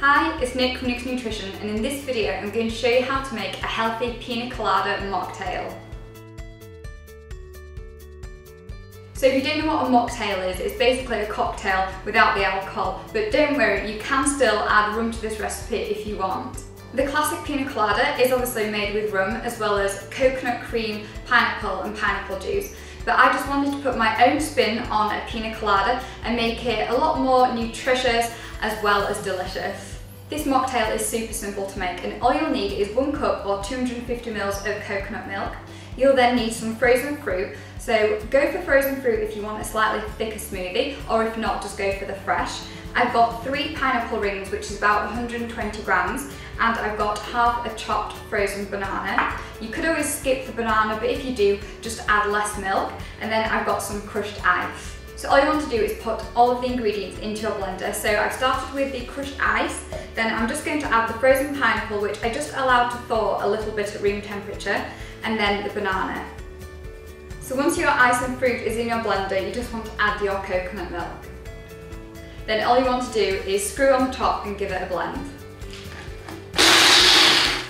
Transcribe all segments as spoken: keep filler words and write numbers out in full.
Hi, it's Nick from NicsNutrition, and in this video I'm going to show you how to make a healthy piña colada mocktail. So if you don't know what a mocktail is, it's basically a cocktail without the alcohol, but don't worry, you can still add rum to this recipe if you want. The classic piña colada is obviously made with rum, as well as coconut cream, pineapple and pineapple juice. But I just wanted to put my own spin on a piña colada and make it a lot more nutritious as well as delicious. This mocktail is super simple to make, and all you'll need is one cup or two hundred fifty milliliters of coconut milk. You'll then need some frozen fruit, so go for frozen fruit if you want a slightly thicker smoothie, or if not, just go for the fresh. I've got three pineapple rings, which is about one hundred twenty grams, and I've got half a chopped frozen banana. You could always skip the banana, but if you do, just add less milk. And then I've got some crushed ice. So all you want to do is put all of the ingredients into your blender. So I've started with the crushed ice, then I'm just going to add the frozen pineapple, which I just allowed to thaw a little bit at room temperature, and then the banana. So once your ice and fruit is in your blender, you just want to add your coconut milk. Then all you want to do is screw on the top and give it a blend.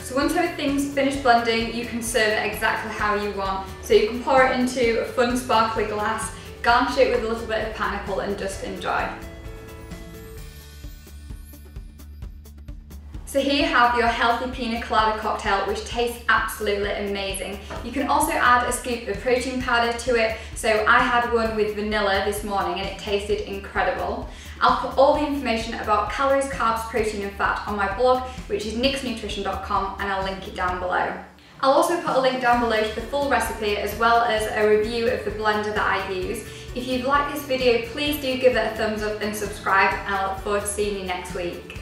So once everything's finished blending, you can serve it exactly how you want. So you can pour it into a fun sparkly glass, garnish it with a little bit of pineapple and just enjoy. So here you have your healthy piña colada cocktail, which tastes absolutely amazing. You can also add a scoop of protein powder to it. So I had one with vanilla this morning and it tasted incredible. I'll put all the information about calories, carbs, protein and fat on my blog, which is nics nutrition dot com, and I'll link it down below. I'll also put a link down below to the full recipe, as well as a review of the blender that I use. If you've liked this video, please do give it a thumbs up and subscribe, and I look forward to seeing you next week.